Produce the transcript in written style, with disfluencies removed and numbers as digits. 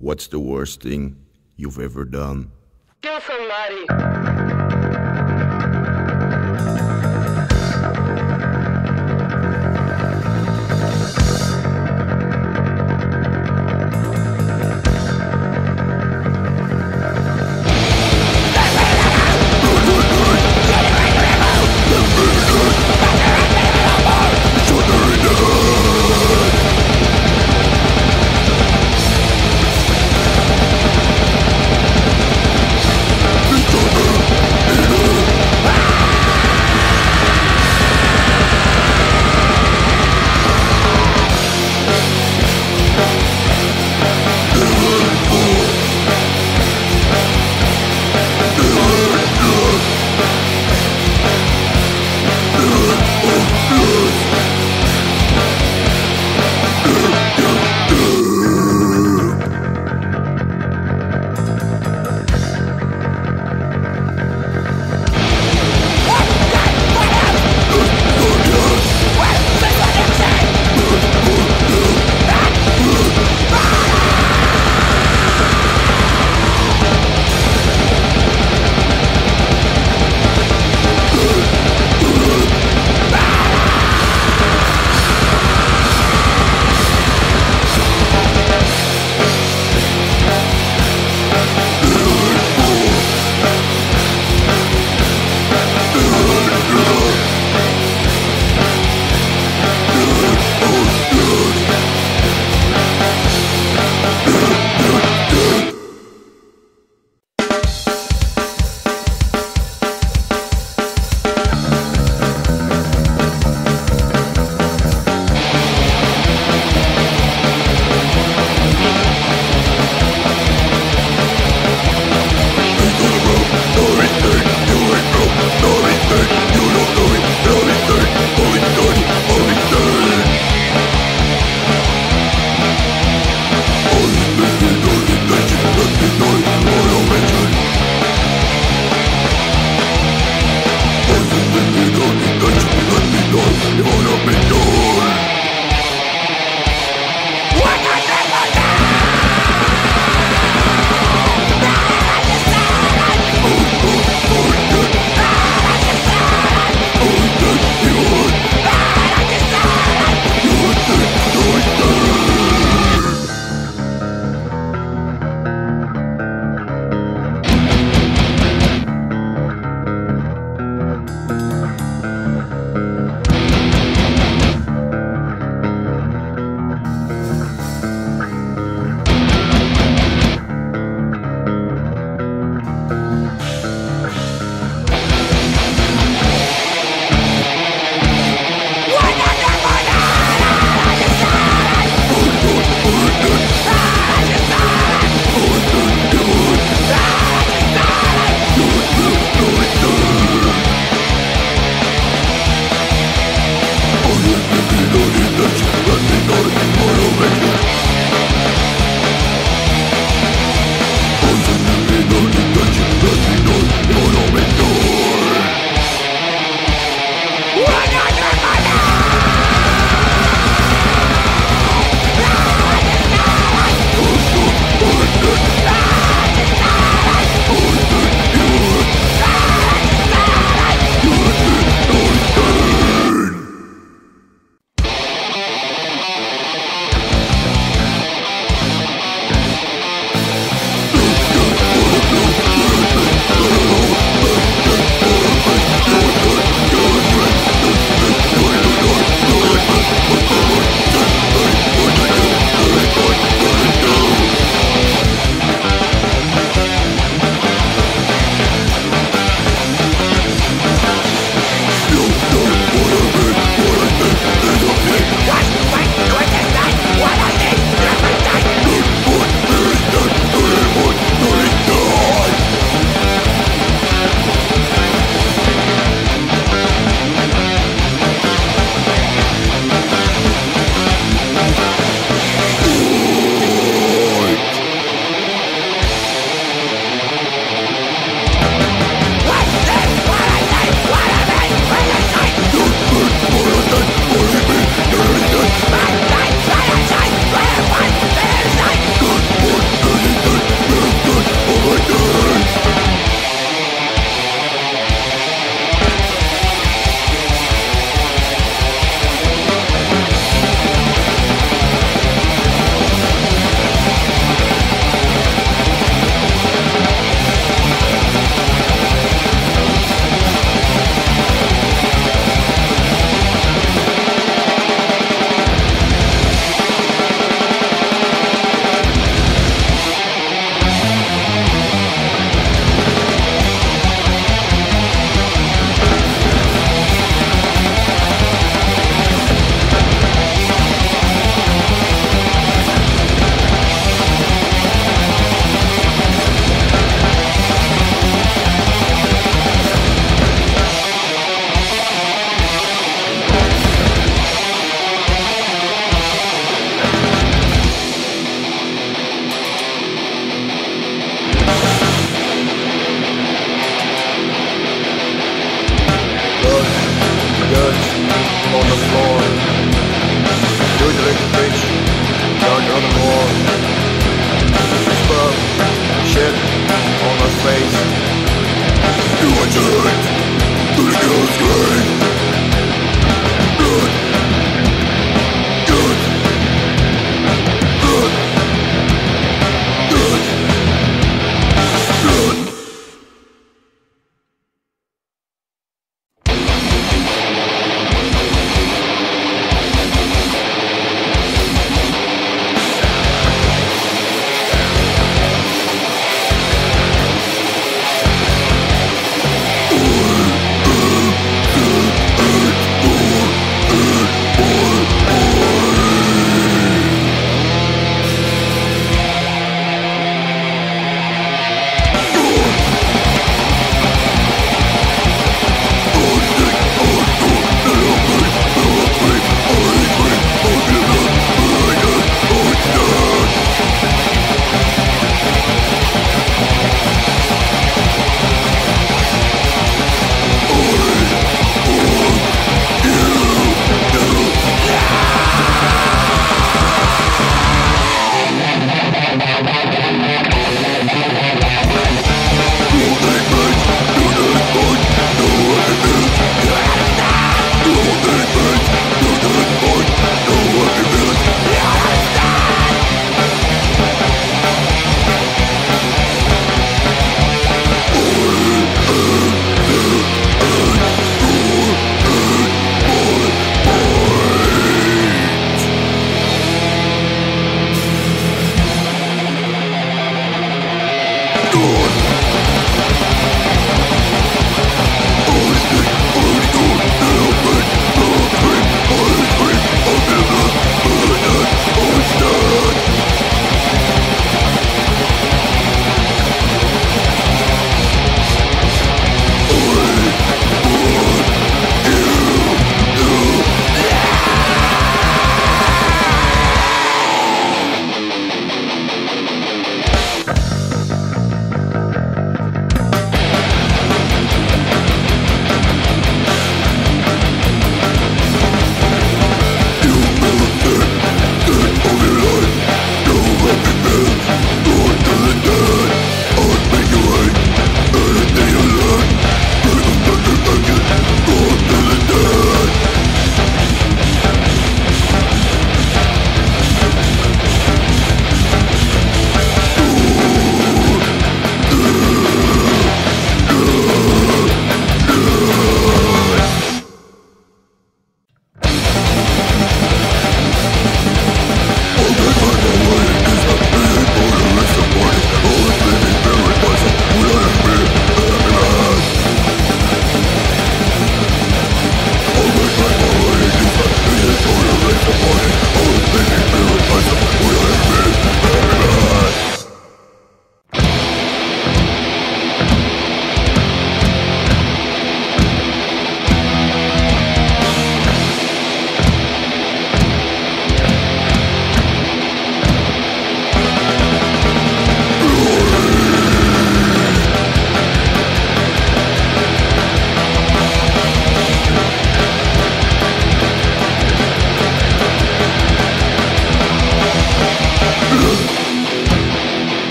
What's the worst thing you've ever done? Kill somebody.